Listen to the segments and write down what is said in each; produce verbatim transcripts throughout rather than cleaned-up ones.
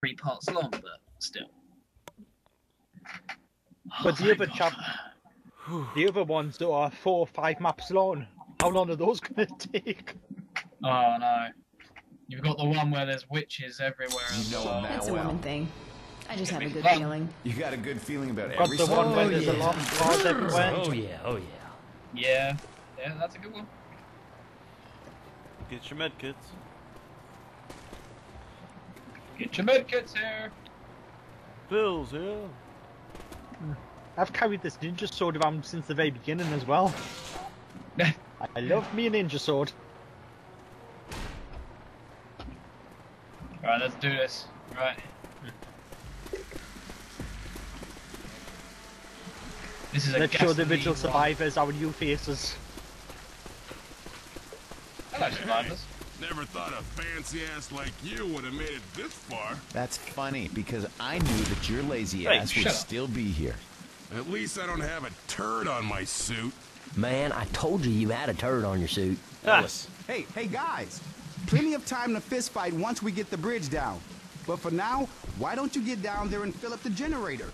three parts long, but still. But oh the other chap, the other ones that are four or five maps long, how long are those going to take? Oh no. You've got the one where there's witches everywhere as well. That's a woman thing. I just have a good feeling. You got a good feeling about everything. Got the one where there's a lot of cars everywhere. Oh yeah, oh yeah. Yeah, yeah, that's a good one. Get your medkits. Get your medkits here. Bills here. I've carried this ninja sword around since the very beginning as well. I love me a ninja sword. Alright, let's do this. Right. This is a Let's show the vigil survivors our new faces. Hello, survivors. Never thought a fancy ass like you would have made it this far. That's funny, because I knew that your lazy hey, ass would up. still be here. At least I don't have a turd on my suit. Man, I told you you had a turd on your suit. Ellis. Ah. Hey, hey guys. Plenty of time to fist fight once we get the bridge down. But for now, why don't you get down there and fill up the generator?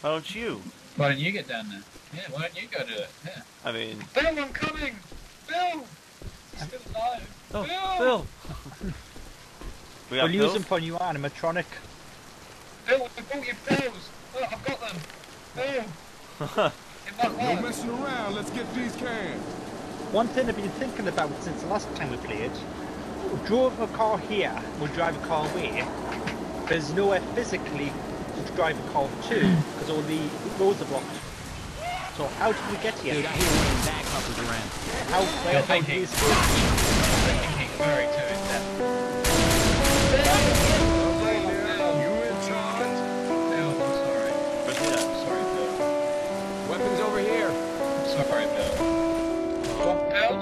Why don't you? Why don't you get down there? Yeah, why don't you go do it? Yeah. I mean... Bill, I'm coming! Bill! He's still alive. Oh, Bill! Bill! we we'll use them for new animatronic. Bill, I bought your pills! Look, I've got them! Bill! No messing around, let's get these cans! One thing I've been thinking about since the last time we played, we'll drive a car here, we'll drive a car away. There's nowhere physically to drive a car to, because all the roads are blocked. So how did we get here? Dude, I hear one of the back couples around. How where are these sorry. Weapons over here. Sorry, Bill. Bill?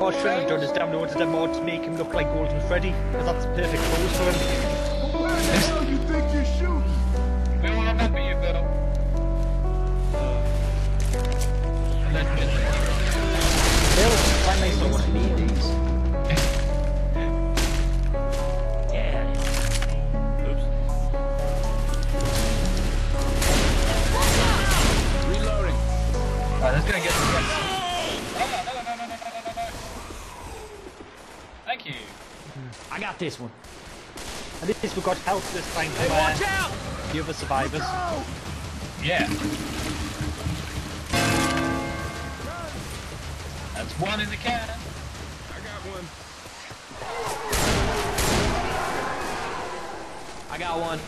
What I should have done is downloaded a mod to make him look like Golden Freddy, because that's the perfect pose for him. Where the hell you think you're shooting? Bill, I remember you, Bill. Bill, why may someone need these? Yeah. Oops. Reloading. Alright, that's gonna get some guys. Oh, no, no, no, no, no, no, no, no. Thank you. I got this one. At least we got help this time. Hey, watch out! The other survivors. Yeah. One in the can. I got one. I got one.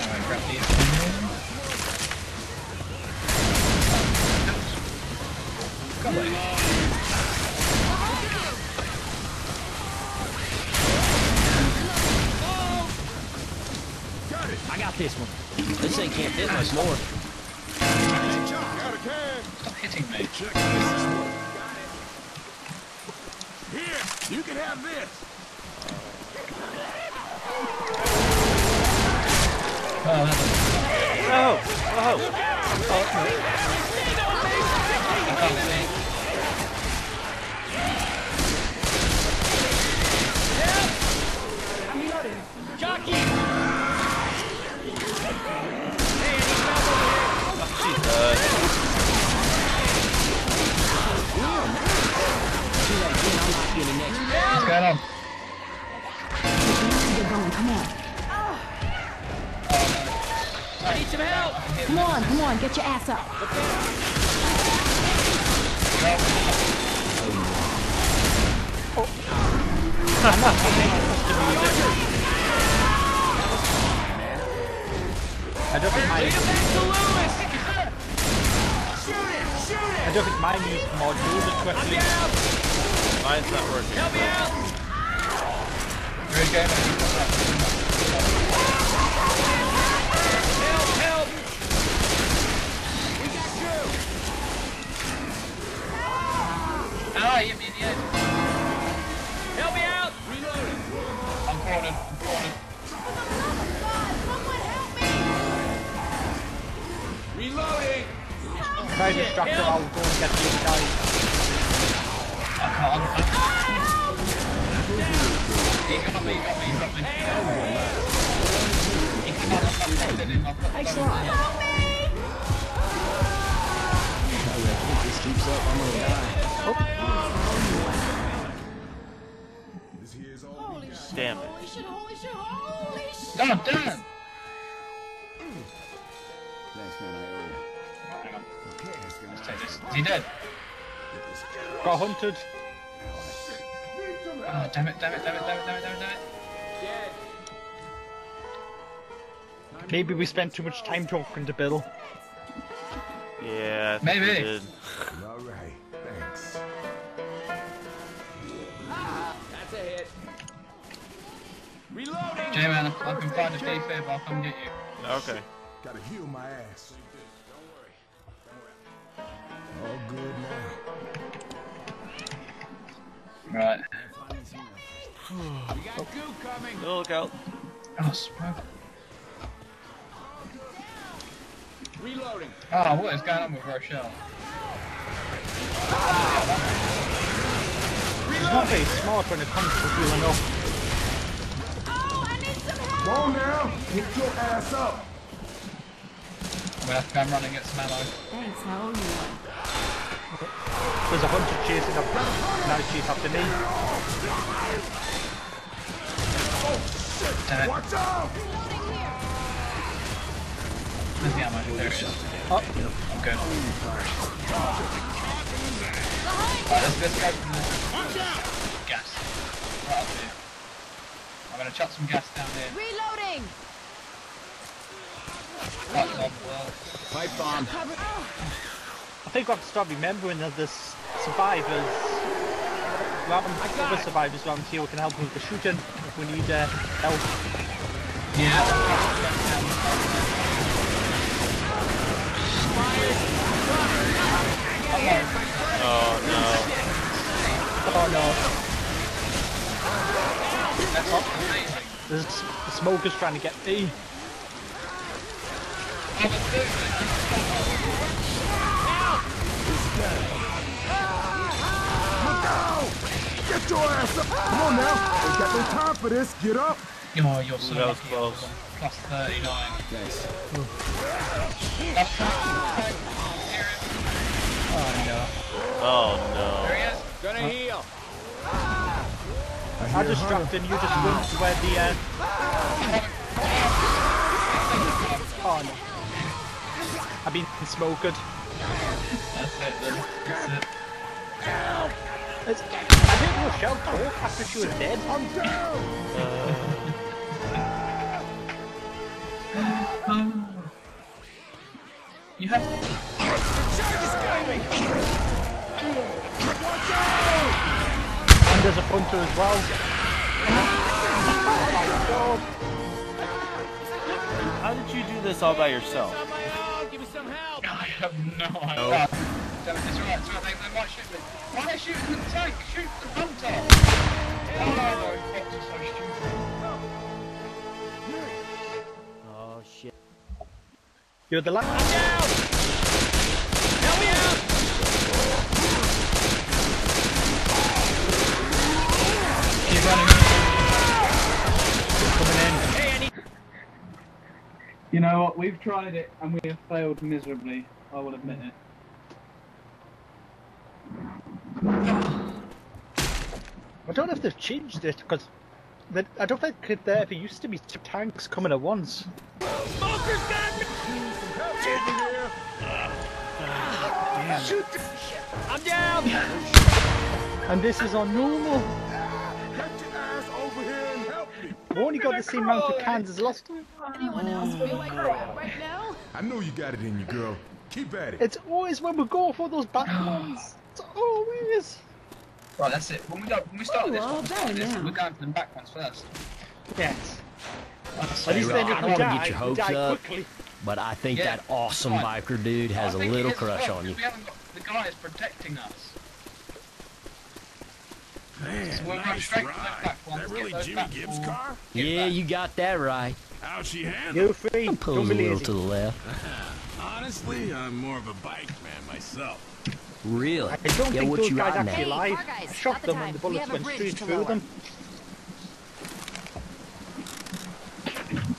Alright, grab these. Come on. Oh. Got it. I got this one. This thing can't fit much more. Stop hitting me. Check this one. Got it. Here, you can have this. Oh, that was... Oh, oh. Oh, okay. I can't see. Help! I'm reloading. Jockey! Hey, he's not over here. Oh, Jesus. What's going on? Come on. I need some help. Come on, come on, get your ass up. I don't think my I don't think my news modules are correctly. Mine's not working. Help me out! Great game. Help! Help! We got you! Ah, you idiot! Help me out! Reloading. I'm cornered. I'm cornered. Someone help me! Reloading. Try to distract them. I'll go and get these guys. I can't. Thanks a lot. Help me! I reckon if this keeps up, I'm gonna die. Oh. Holy shit! Damn it! Holy shit! Holy shit! Holy shit! God damn! Thanks, man. I owe you. Okay, let's take this. Is he dead? Got hunted. Oh, damn it! Damn it! Damn it! Damn it! Damn it! Damn it! Damn it! Dead. Maybe we spent too much time talking to Bill. Yeah, I think maybe. We did. All right, thanks. Ah, that's a hit. Reloading. J-Man, I'm fucking part of day favor. I'll come get you. Okay. Gotta heal my ass. Don't worry. All good now. Right. We got goo coming. Oh, look out! Oh, smoke. Reloading. Oh, what is going on with Rochelle? Ah! Reloading. She's not very smart when it comes to healing up. Oh, I need some help! Go on now! Get your ass up! I'm gonna have to come running at some ammo. Thanks, how old are you? There's a hunter chasing up. Now she's after me. Oh shit! Damn it. Watch out! There's the ammo there. Oh, I'm good. Alright, let's get gas from this. Gas. Right up here. I'm gonna chuck some gas down here. Reloading! That's on well. Pipe bomb. I think I've started remembering that there's survivors. Other survivors around here who can help with the shooting if we need uh, help. Yeah. Oh no. Oh no. That's not amazing. There's the smoker's trying to get me. Get your ass up! Come on now! We got no time for this! Get up! Oh, you're so lucky. Plus thirty-nine. Nice. Oh no. Oh no. There he is. Gonna huh? heal. I, I just dropped him. You just ah. went to where the uh... Oh no. I've been smoked. That's it then. That's it. Ow. It's... I didn't know Rochelle talk after she was dead. I'm down! Uh... Um, you have to... The charge is coming! Watch out! And there's a punter as well. Oh my god! How did you do this all by yourself? On my own. Give me some help! I have no idea. It's alright, it's alright, they might shoot me. Why are they shooting the tank? Shoot the punter! Oh no, it's so stupid. You're the last. I'm down! Help me out! Keep running. Coming in. Hey, I need... You know what? We've tried it and we have failed miserably. I will admit it. I don't know if they've changed it because I don't think it there ever used to be two tanks coming at once. Smoker's got me! Yeah. Uh, Shoot the shit! I'm down! And this is on normal. Get your ass over here and help me! I've only got the same amount of cans as last time. Anyone else feel like crap right now? I know you got it in you, girl. Keep at it. It's always when we go for those bad ones. It's always. Right, that's it. When we, go, when we start oh, this, well, start this we're going for the back ones first. Yes. At least they don't want to get your hopes up. Quickly. But I think yeah. that awesome right. biker dude has a little crush well, on you. We haven't got, the guy is protecting us. Man, so we'll nice ride. That really Jimmy Gibbs car? Yeah, you got that right. How'd she handle? I'm pulling a little to the left. Honestly, I'm more of a bike man myself. Really? I don't yeah, think those guys actually alive. I shot them and the bullets went straight through them.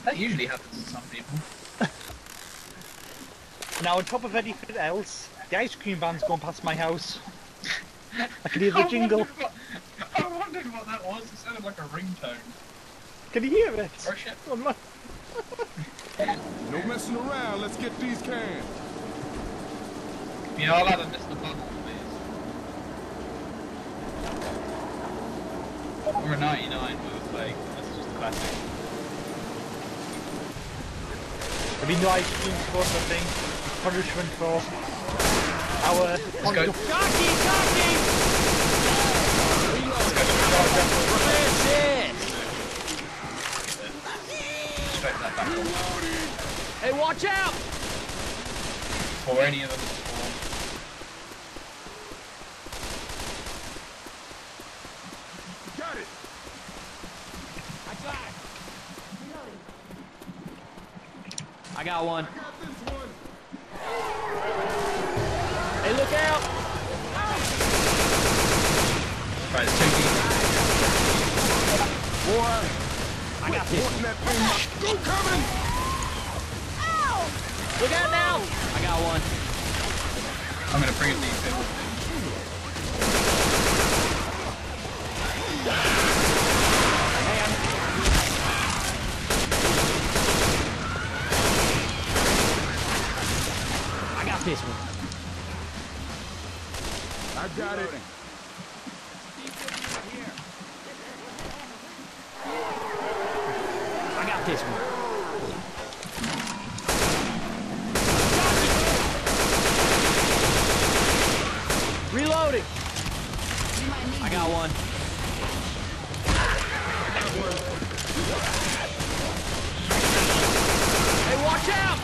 That usually happens to some people. Now, on top of anything else, the ice cream van's going past my house. I can hear the I jingle. Wondered what, I wondered what that was. It sounded like a ringtone. Can you hear it? Oh shit. Oh, my... No messing around. Let's get these cans. Yeah, I'll have a Mister Bubble, please. Or a ninety-nine with a flag. That's just a classic. I mean, no ice cream's for the thing. Punishment for our... Let's go. Cocky, cocky! Let's go to the car. That's it! Straight that back on. Hey, watch out! Or any of them. I got one. I got this one. Hey, look out! Oh. Right, it's too deep. One. I got this one. Go coming! Ow! Look out now! I got one. I'm gonna bring it deep in. Hey, I'm this one. I got it. I got this one. Reloading. I got one. Hey, watch out!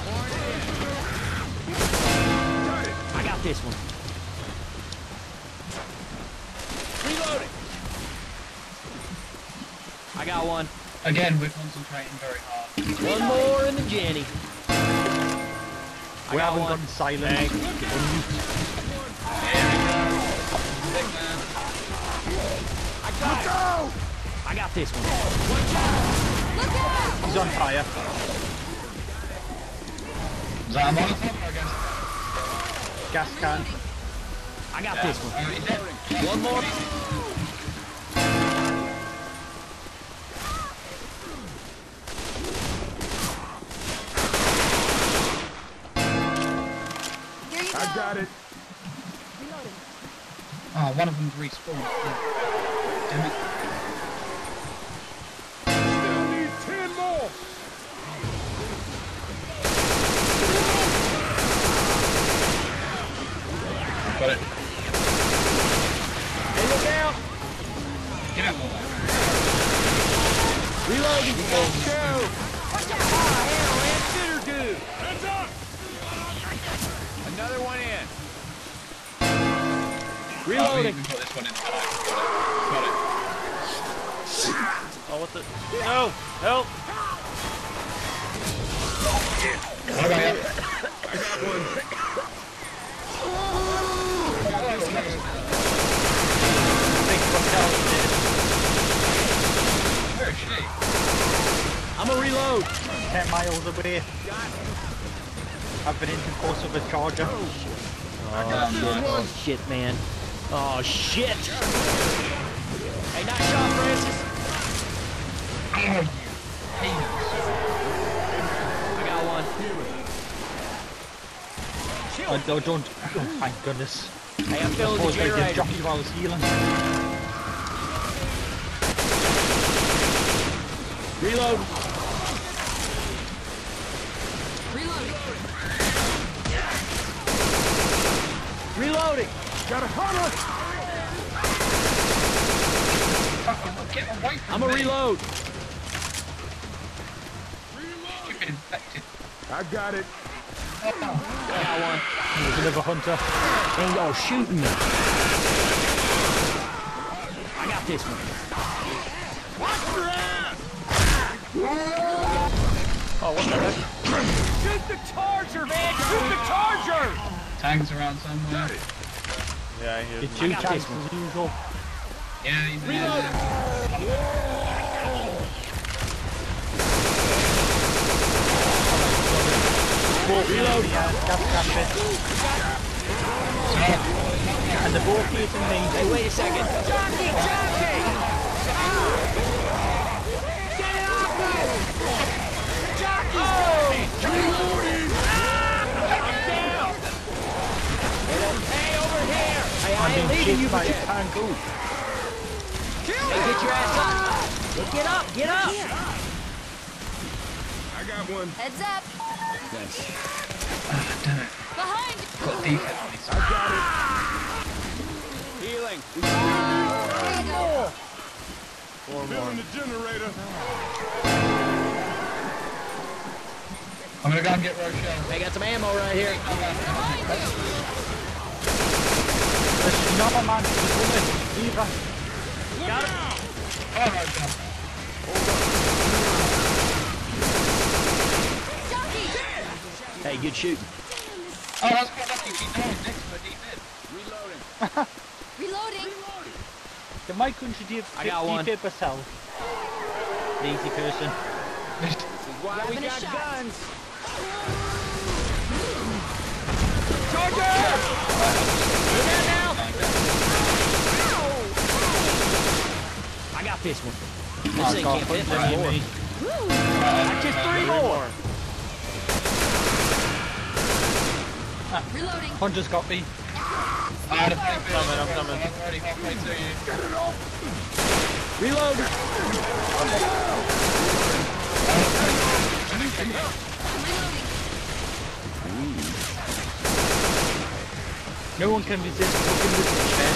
This one. Reloading. I got one. Again, we're concentrating very hard. One more in the Jenny. We haven't gotten silent. There we go. Big man. I got it. Go! I got this one. Watch out! Look out! He's on fire. Is that a Molotov, I guess? Gas can. I got yeah. this one. Uh, one more. Here you go. I got it. Reloading. Oh, one of them's respawned. Yeah. Damn it. Got it. Hey, look out! Get out! Reloading! Let's go! Watch out! Oh, hell, man! Bitter dude! Heads up! Another one in. Reloading! Oh, we got this one in. Got it. Oh, what the? No! Help! I got it. I got one. I'm a reload. Ten miles away. I've been in the course of a charger. Oh, oh shit. shit, man. Oh shit. Hey, nice shot, Francis. I got one. I don't. don't oh, thank goodness. Hey, I'm filling the generator. I dropped you while I was healing. Reload. Reloading. Reloading. Got a hunter. Get away from me. I'm a reload. Stupid infected. I got it. I got one. He was another hunter. Ain't all shooting me. I got this one. Watch your ass! Oh, what the heck? Shoot the charger, man! Shoot the charger! Tank's around somewhere. Yeah, he is. Did you tank as usual? Yeah, he's reloading. Whoa. Reload! And the ball keeps in me. Hey, wait a second. Jockey, jockey! Get it off me! Jockey! Oh! Reloading! I'm down! Hey, over here! I ain't leaving you, but you can't go. Hey, get your ass up! Get up, get up! I got one. Heads up! Nice. Oh, damn it. Behind! Got deep. I got it. Healing. Oh, oh. Four more. Building the generator. I'm gonna go and get Rochelle. They got some ammo right here. Behind you. There's another man. Eva. Got it. All right, hey, good shooting. Oh, that's quite lucky. He died next to it. He did. Reloading. Reloading. Reloading. The mic contributes fifty percent. Easy person. This is why we got shot. Guns. Charger! You're down now. I got this one. This thing can't fit no more. I just three more. Reloading. Hunter's got me. I had a flip. I'm coming, I'm coming. I'm already halfway to you. Get it off! Reload! Reloading. No one can resist. No one can resist, man.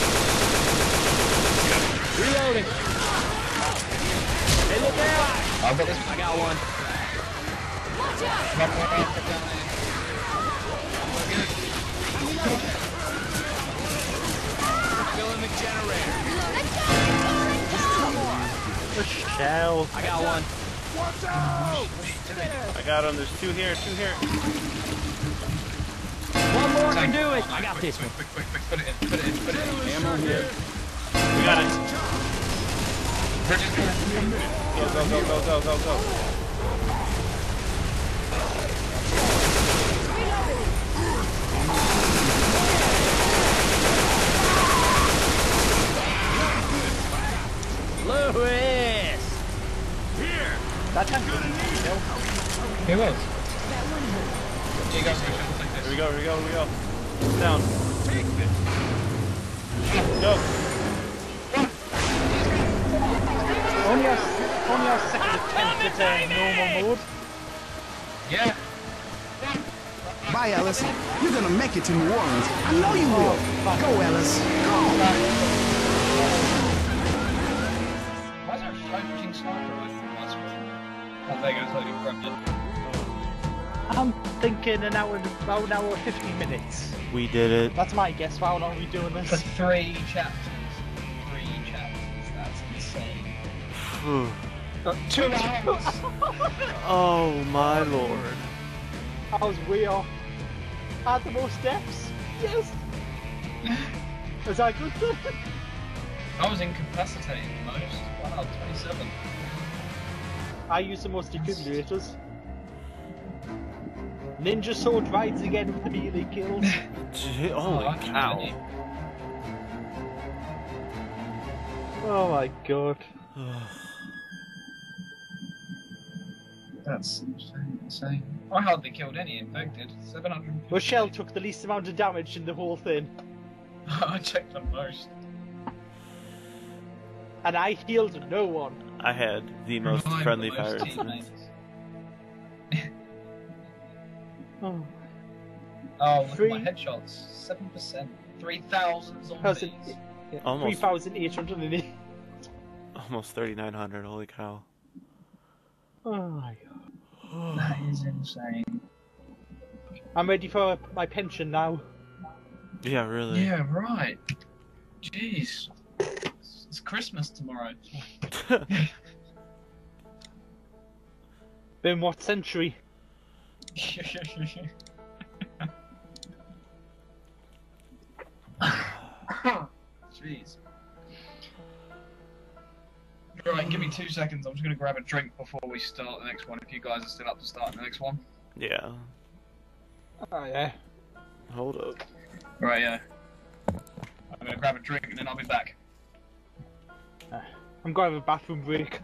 Reloading! Hey, look out! I've got this. I got one. Watch out! Filling the generator. Let's go, let's go. Rochelle. I got one. Watch out! I got him. There's two here, two here. One more can do it. I got quick, this quick, one. Quick, quick, quick, put it in, put it in, put it in. Ammo here. We got it. Go, go, go, go, go, go, go. Lewis! Here! That's not good enough. He was. Here goes, like this. Here we go, here we go, here we go. Down. Take this. Go. Only our, only our second attempt at uh, normal mode. Yeah. Bye, Ellis. You're gonna make it to New Orleans. I know you will. Oh, go, Ellis. Go. Bye. I'm thinking an hour, about an hour, fifteen minutes. We did it. That's my guess. How long are we doing this? For three chapters. Three chapters. That's insane. Two hours. Oh my lord. I was way off. I had the most steps. Yes. Was that good? I was incapacitated the most. Wow, twenty-seven. I used the most accumulators. Ninja sword rides again with the melee kills. Holy oh, cow. Many. Oh my god. That's insane, insane. I hardly killed any infected. seven hundred. Rochelle took the least amount of damage in the whole thing. I checked on most. And I healed no one. I had the most I'm friendly pirate. Oh. Oh, look Three... at my headshots. Seven percent. Three thousand zombies. Yeah. Almost. Three thousand eight hundred and eight. Almost thirty-nine hundred. Holy cow. Oh my god. That is insane. I'm ready for my pension now. Yeah, really. Yeah, right. Jeez. It's Christmas tomorrow. In what century? Jeez. Right, give me two seconds. I'm just going to grab a drink before we start the next one. If you guys are still up to start the next one. Yeah. Oh, yeah. Hold up. Right, yeah. I'm gonna grab a drink and then I'll be back. Uh, I'm gonna have a bathroom break.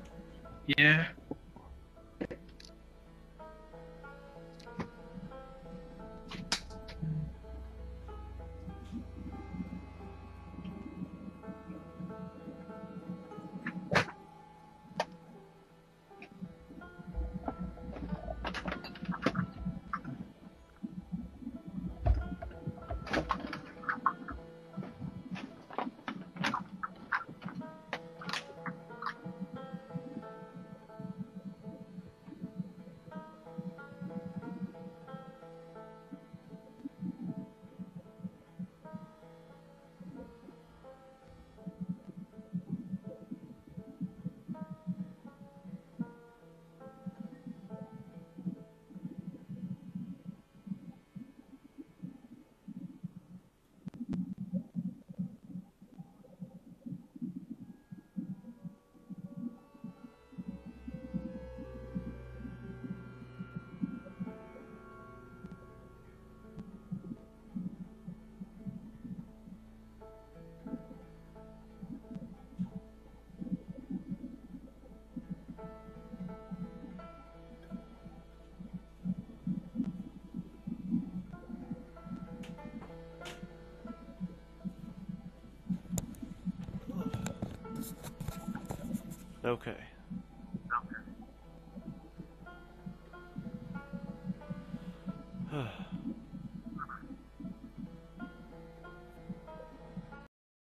Yeah. Okay. Okay.